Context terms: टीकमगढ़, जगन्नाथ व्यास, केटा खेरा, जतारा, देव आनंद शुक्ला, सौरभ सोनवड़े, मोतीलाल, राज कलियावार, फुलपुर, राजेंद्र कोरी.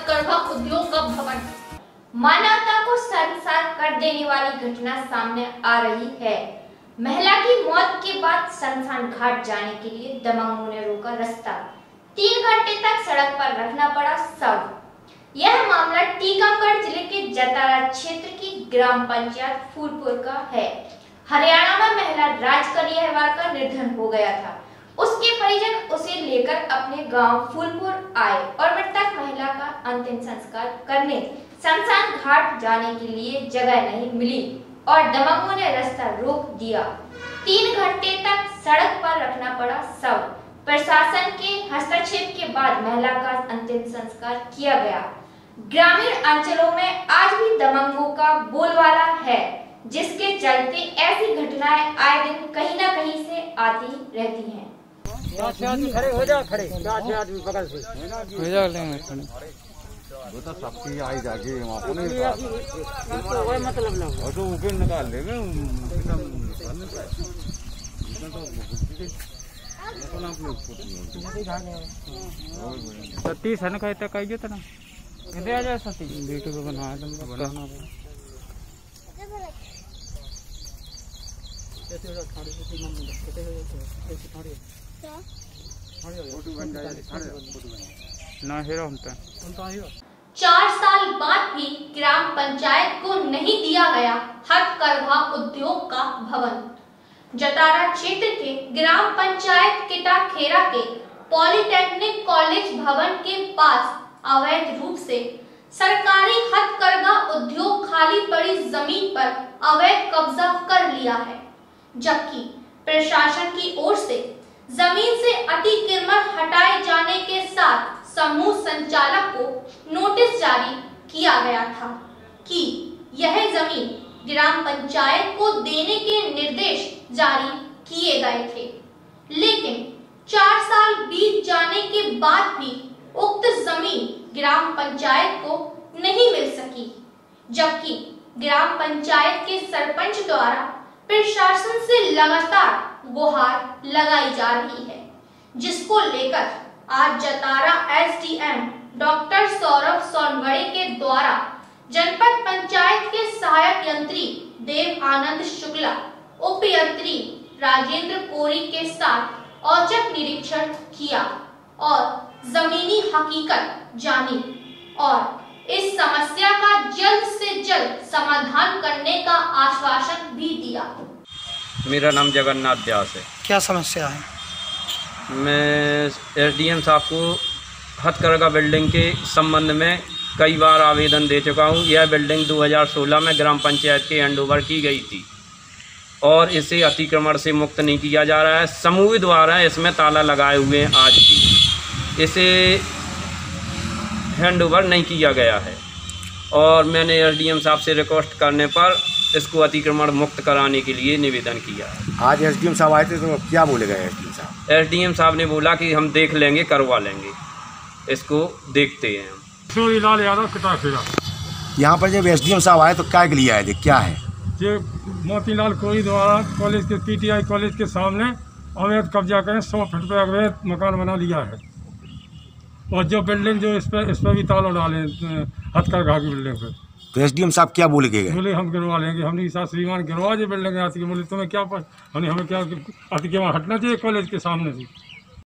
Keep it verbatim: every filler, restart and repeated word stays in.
हथकरघा उद्योग का भवन। मानवता को शर्मसार कर देने वाली घटना सामने आ रही है। महिला की मौत के बाद श्मशान घाट जाने के लिए दबंगों ने रोका रास्ता, तीन घंटे तक सड़क पर रखना पड़ा शव। यह मामला टीकमगढ़ जिले के जतारा क्षेत्र की ग्राम पंचायत फुलपुर का है। हरियाणा में महिला राज कलियावार का निर्धन हो गया था। उसके परिजन उसे लेकर अपने गांव फुलपुर आए और मृतक महिला का अंतिम संस्कार करने श्मशान घाट जाने के लिए जगह नहीं मिली और दबंगों ने रास्ता रोक दिया। तीन घंटे तक सड़क पर रखना पड़ा शव। प्रशासन के हस्तक्षेप के बाद महिला का अंतिम संस्कार किया गया। ग्रामीण अंचलों में आज भी दबंगों का बोलबाला है, जिसके चलते ऐसी घटनाएं आए दिन कहीं ना कहीं से आती रहती हैं। खड़े हो जा, खड़े आदमी बगल से सबकी आई जागी वहाँ पर नहीं, मतलब ना हो तो उनके निकाल लेंगे। सतीश है ना, कहता कहिए तो ना कहते आ जाए सतीश यूट्यूब पे बनाया तुमको बनाना ना हेरा होता है। चार साल बाद भी ग्राम पंचायत को नहीं दिया गया हथकरघा उद्योग का भवन। जतारा क्षेत्र के ग्राम पंचायत केटा खेरा के पॉलिटेक्निक कॉलेज भवन के पास अवैध रूप से सरकारी हथकरघा उद्योग खाली पड़ी जमीन पर अवैध कब्जा कर लिया है, जबकि प्रशासन की ओर से जमीन से अतिक्रमण हटाए जाने के साथ समूह संचालक को नोटिस जारी किया गया था कि यह जमीन ग्राम पंचायत को देने के निर्देश जारी किए गए थे, लेकिन चार साल बीत जाने के बाद भी उक्त जमीन ग्राम पंचायत को नहीं मिल सकी, जबकि ग्राम पंचायत के सरपंच द्वारा प्रशासन से लगातार गुहार लगाई जा रही है, जिसको लेकर आज जतारा एसडीएम डॉक्टर सौरभ सोनवड़े के द्वारा जनपद पंचायत के सहायक यंत्री देव आनंद शुक्ला, उप यंत्री राजेंद्र कोरी के साथ औचक निरीक्षण किया और जमीनी हकीकत जानी और इस समस्या का जल्द से जल्द समाधान करने का आश्वासन भी दिया। मेरा नाम जगन्नाथ व्यास है। क्या समस्या है? मैं एसडीएम साहब को हथकरघा बिल्डिंग के संबंध में कई बार आवेदन दे चुका हूं। यह बिल्डिंग दो हज़ार सोलह में ग्राम पंचायत के हैंडओवर की गई थी और इसे अतिक्रमण से मुक्त नहीं किया जा रहा है। समूह द्वारा इसमें ताला लगाए हुए हैं। आज भी इसे हैंडओवर नहीं किया गया है और मैंने एसडीएम साहब से रिक्वेस्ट करने पर इसको अतिक्रमण मुक्त कराने के लिए निवेदन किया। आज एसडीएम साहब आए थे तो क्या बोले गए एसडीएम साहब? एसडीएम साहब ने बोला कि हम देख लेंगे, करवा लेंगे, इसको देखते हैं हम। मोतीलाल यादव केटा खेरा। यहाँ पर जब एसडीएम साहब आए तो क्या के लिए आए थे, क्या है? ये मोतीलाल कोरी द्वारा कॉलेज के पीटीआई कॉलेज के सामने अवैध कब्जा करें, सौ फीट पर अवैध मकान बना लिया है और जो बिल्डिंग जो इस पर इस पर भी ताला डाले हथकरघा की बिल्डिंग पर। तो एसडीएम साहब क्या बोले गए? बोले हम गिरवा लेंगे, हमने साथ श्रीमान गिरवा जो बिल्डिंग आती है। बोले तुम्हें क्या, हमने हमें क्या अतिक्रमण हटना चाहिए कॉलेज के सामने से।